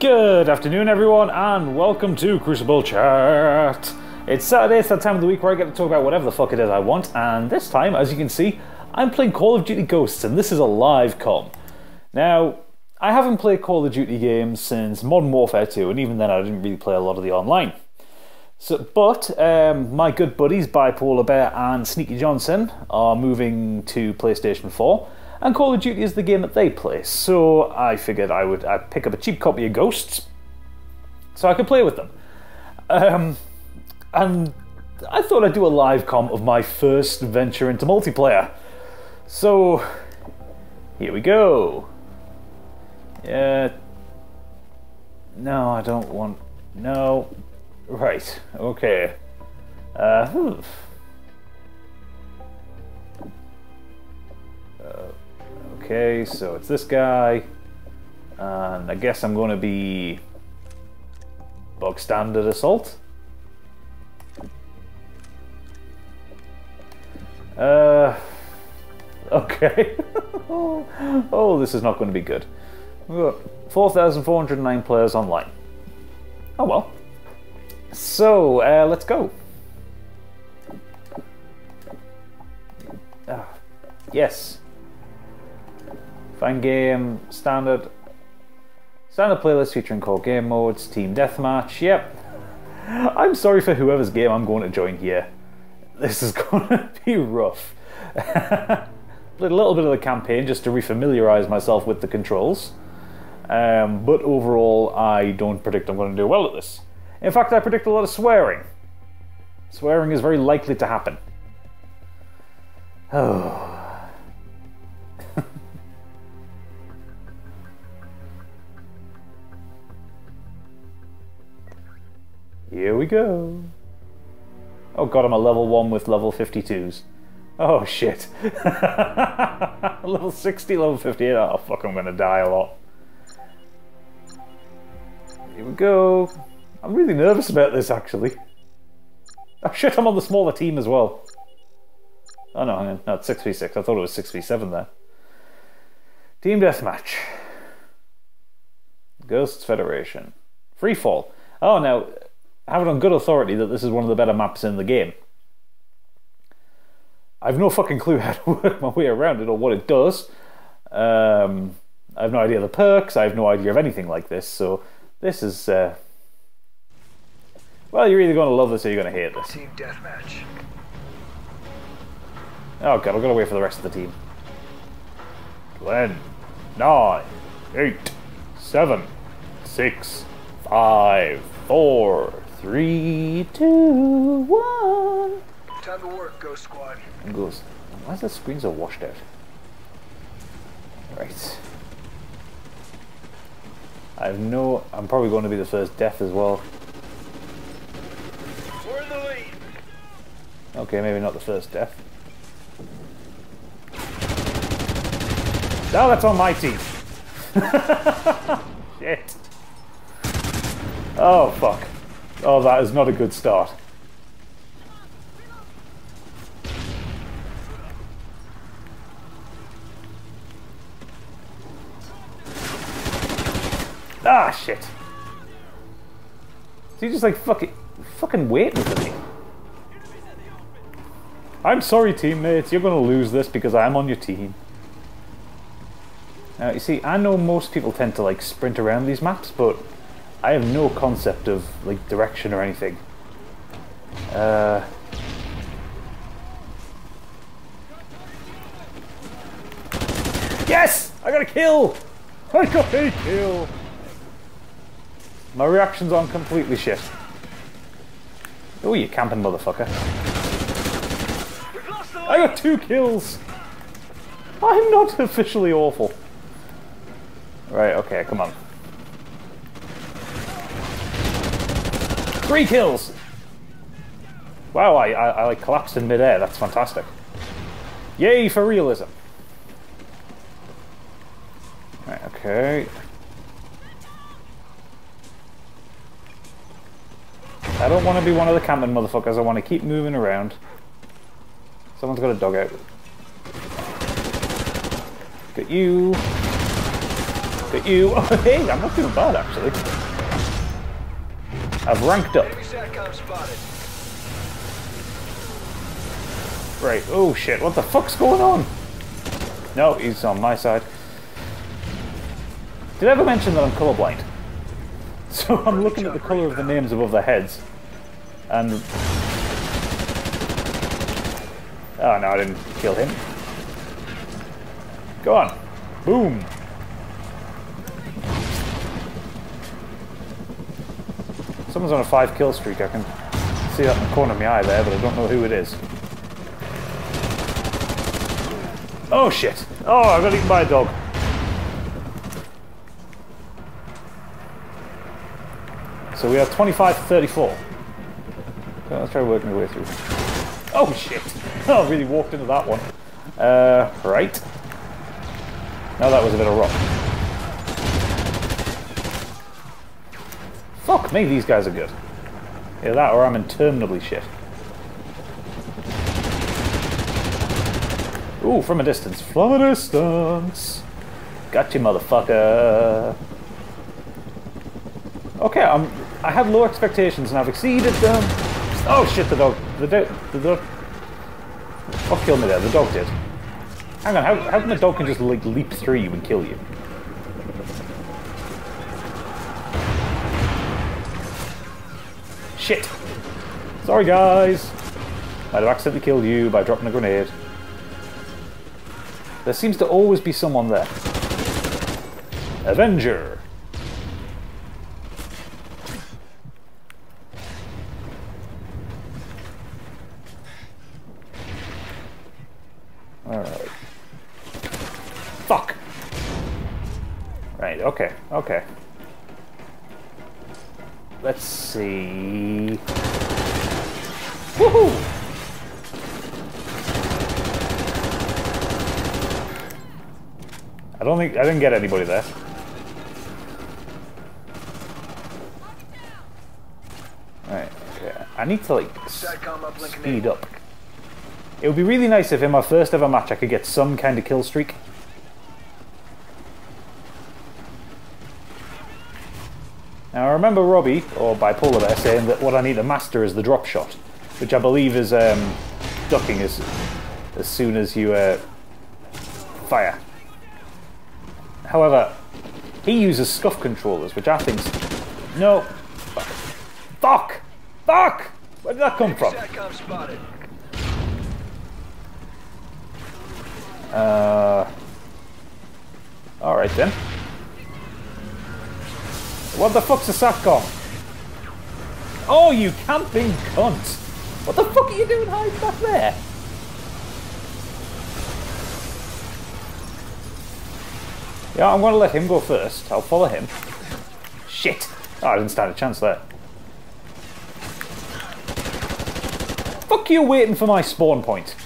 Good afternoon everyone and welcome to Crucible Chat. It's Saturday, it's that time of the week where I get to talk about whatever the fuck it is I want, and this time, as you can see, I'm playing Call of Duty Ghosts and this is a live comm. Now, I haven't played Call of Duty games since Modern Warfare 2, and even then I didn't really play a lot of the online. So, but my good buddies Bipolar Bear and Sneaky Johnson are moving to PlayStation 4. And Call of Duty is the game that they play, so I figured I'd pick up a cheap copy of Ghosts so I could play with them. And I thought I'd do a live comm of my first venture into multiplayer. So, here we go. No, I don't want... No. Right, okay. Okay, so it's this guy, and I guess I'm going to be bog standard assault. Okay. Oh, this is not going to be good. We've got 4,409 players online. Oh well. So, let's go. Yes. Fan game, standard playlist featuring core game modes, team deathmatch, yep. I'm sorry for whoever's game I'm going to join here. This is going to be rough. Played a little bit of the campaign just to refamiliarise myself with the controls. But overall, I don't predict I'm going to do well at this. In fact, I predict a lot of swearing. Swearing is very likely to happen. Oh. Here we go. Oh god, I'm a level 1 with level 52s. Oh shit. Level 60, level 58. Oh fuck, I'm gonna die a lot. Here we go. I'm really nervous about this actually. Oh shit, I'm on the smaller team as well. Oh no, hang on. No, it's 6v6. I thought it was 6v7 there. Team Deathmatch. Ghosts Federation. Freefall. Oh, now... I have it on good authority that this is one of the better maps in the game. I've no fucking clue how to work my way around it or what it does. I have no idea of the perks, I have no idea of anything like this, so this is... Well, you're either going to love this or you're going to hate this. Team deathmatch. Oh god, I've got to wait for the rest of the team. 10, 9, 8, 7, 6, 5, 4... 3, 2, 1. Time to work, Ghost Squad. And goes. Why is the screens all washed out? Right. I'm probably going to be the first death as well. We're in the lead. Okay, maybe not the first death. No, that's on my team. Shit. Oh fuck. Oh, that is not a good start. Ah, shit. So you just like fucking waiting for me. I'm sorry, teammates. You're going to lose this because I'm on your team. Now, you see, I know most people tend to like sprint around these maps, but... I have no concept of like direction or anything. Yes! I got a kill! I got a kill! My reactions aren't completely shit. Oh, you camping motherfucker. I got 2 kills! I'm not officially awful. Right, okay, come on. 3 kills! Wow, I like collapsed in midair, that's fantastic. Yay for realism! Right, okay. I don't want to be one of the camping motherfuckers, I want to keep moving around. Someone's got a dog out. Look at you. But you, oh, hey, I'm not doing bad actually. I've ranked up. Right, oh shit, what the fuck's going on? No, he's on my side. Did I ever mention that I'm colorblind? So I'm looking at the colour of the names above their heads. And... oh no, I didn't kill him. Go on. Boom. Someone's on a 5-kill streak. I can see that in the corner of my eye there, but I don't know who it is. Oh shit! Oh, I got eaten by a dog. So we have 25 to 34. So let's try working our way through. Oh shit! Oh, I really walked into that one. Right. Now that was a bit of rock. Fuck me, these guys are good. Either that or I'm interminably shit. Ooh, from a distance. From a distance! Gotcha, motherfucker! Okay, I had low expectations and I've exceeded them. Oh shit, the dog. The dog. Oh, kill me there. The dog did. Hang on, how can the dog can just like leap through you and kill you? Shit. Sorry guys. I'd have accidentally killed you by dropping a grenade. There seems to always be someone there. Avenger. Okay, okay. Let's see. Woohoo! I didn't get anybody there. Alright, okay. I need to like speed up. It would be really nice if in my first ever match I could get some kind of kill streak. Now I remember Robbie, or Bipolar Bear, saying that what I need to master is the drop shot, which I believe is ducking as soon as you fire. However, he uses scuff controllers, which I think... no. Fuck! Fuck! Where did that come from? Alright then. What the fuck's a satcom? Oh, you camping cunt! What the fuck are you doing hiding back there? Yeah, I'm gonna let him go first. I'll follow him. Shit! Oh, I didn't stand a chance there. Fuck you waiting for my spawn point.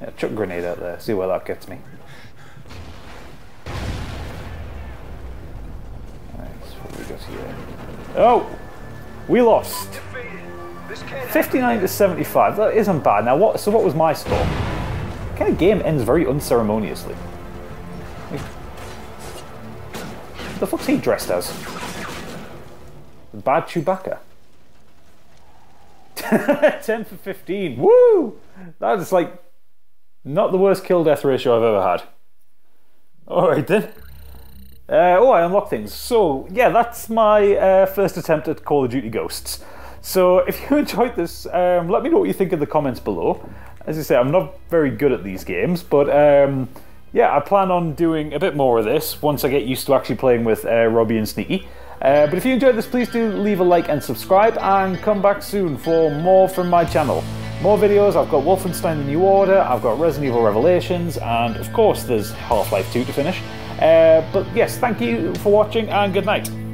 Yeah, chuck a grenade out there. See where that gets me. Oh, we lost 59 to 75. That isn't bad. Now what? So what was my score? What kind of game ends very unceremoniously? What the fuck's he dressed as? The bad Chewbacca. 10 for 15. Woo! That is like not the worst kill death ratio I've ever had. All right then. Oh, I unlocked things. So, yeah, that's my first attempt at Call of Duty Ghosts. So, if you enjoyed this, let me know what you think in the comments below. As I say, I'm not very good at these games, but yeah, I plan on doing a bit more of this once I get used to actually playing with Robbie and Sneaky. But if you enjoyed this, please do leave a like and subscribe, and come back soon for more from my channel. More videos. I've got Wolfenstein The New Order, I've got Resident Evil Revelations, and of course there's Half-Life 2 to finish. But yes, thank you for watching and good night.